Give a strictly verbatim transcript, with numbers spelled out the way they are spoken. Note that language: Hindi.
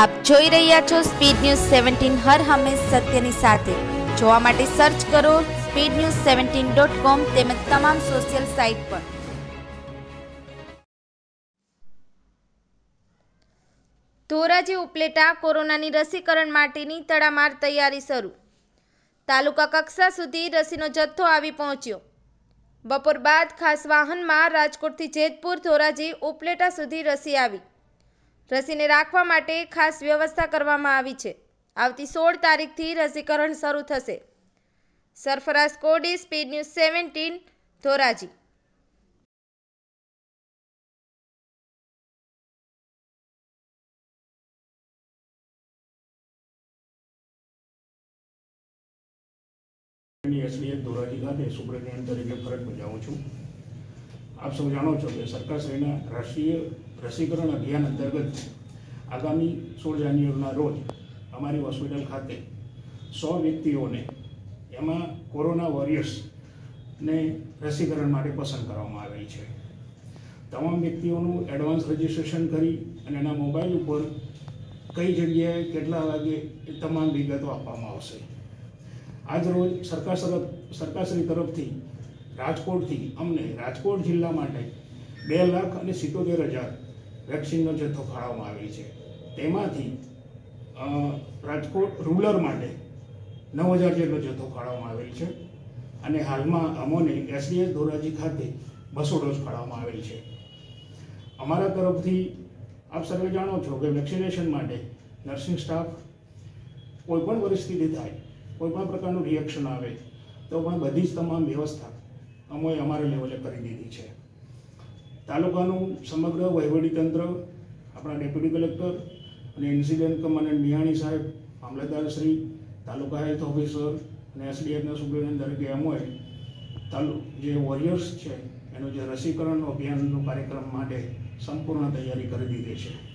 आप જોઈ રહ્યા છો સ્પીડ ન્યૂઝ સત્તર હર હંમેશ સત્યની સાથે જોવા માટે સર્ચ કરો speed news seventeen dot com તેમજ તમામ સોશિયલ સાઇટ પર। ધોરાજી ઉપલેટા કોરોનાની રસીકરણ માટેની તડામાર તૈયારી શરૂ। તાલુકા કક્ષા સુધી રસીનો જથ્થો આવી પહોંચ્યો। બપોર બાદ ખાસ વાહનમાં રાજકોટથી જેતપુર ધોરાજી ઉપલેટા સુધી રસી આવી। રસીને રાખવા માટે ખાસ વ્યવસ્થા કરવામાં આવી છે। આવતી સોળ તારીખથી રસીકરણ શરૂ થશે। સરફરાજ કૉડી, સ્પીડ ન્યૂઝ સત્તર, ધોરાજી। ધોરાજી ખાતે સુપ્રિન્ટેન્ડન્ટ તરીકે ફરજ બજાવું છું। आप सब जाणो छो कि सरकार श्रीना राष्ट्रीय रसीकरण अभियान अंतर्गत आगामी सोल जान्युआरीना रोज अमारी हॉस्पिटल खाते सौ व्यक्तिओं ने एमां कोरोना वोरियर्स ने रसीकरण माटे पसंद करवामां आवी छे। तमाम व्यक्तिओनु एडवांस रजिस्ट्रेशन करी अने एना मोबाइल पर कई जग्याए केटला वागे तमाम विगतो आपवामां आवशे। आज रोज सरकार तरफ सरकारश्री तरफथी राजकोट थी अमने राजकोट जिल्ला माटे बे लाख अने सित्तोतेर हज़ार वेक्सीननो जथ्थो फाळववामां आव्यो छे। तेमांथी राजकोट रूरल माटे नौ हज़ार जेटलो जथ्थो फाळववामां आवेल छे अने हालमां अमोने एसडीएस धोराजी खाते बसो डोज फाळववामां आवेल छे। अमारा तरफथी आप सर्वे जाणो छो के वेक्सिनेशन माटे नर्सिंग स्टाफ कोईपण परिस्थिति थाय कोईपण प्रकारनुं रिएक्शन आवे तो पण बधी ज तमाम व्यवस्था अमोए अमारे लेवले करी दीधी छे। तालुकानुं समग्र वहीवटीतंत्र अपना डेप्यूटी कलेक्टर अने इन्सिडेंट कमांडर मियाणी साहेब, मामलतदार श्री, तालुका हेल्थ ऑफिसर अने एसडीएफना सुपरिटेन्डन्ट तरीके अमोए तालु जे वोरियर्स छे एनुं जे रसीकरण अभियाननो कार्यक्रम माटे संपूर्ण तैयारी करी दीधी छे।